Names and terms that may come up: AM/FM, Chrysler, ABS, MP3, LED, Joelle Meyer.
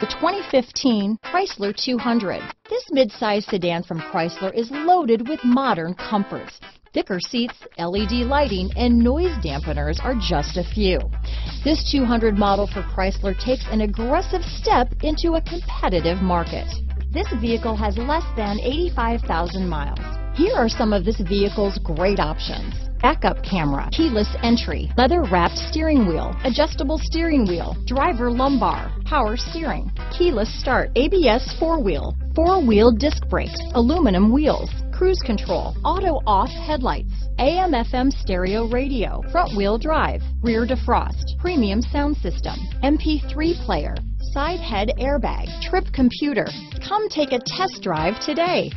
The 2015 Chrysler 200. This midsize sedan from Chrysler is loaded with modern comforts. Thicker seats, LED lighting, and noise dampeners are just a few. This 200 model for Chrysler takes an aggressive step into a competitive market. This vehicle has less than 85,000 miles. Here are some of this vehicle's great options: backup camera, keyless entry, leather-wrapped steering wheel, adjustable steering wheel, driver lumbar, power steering, keyless start, ABS four-wheel, four-wheel disc brakes, aluminum wheels, cruise control, auto-off headlights, AM/FM stereo radio, front-wheel drive, rear defrost, premium sound system, MP3 player, side head airbag, trip computer. Come take a test drive today.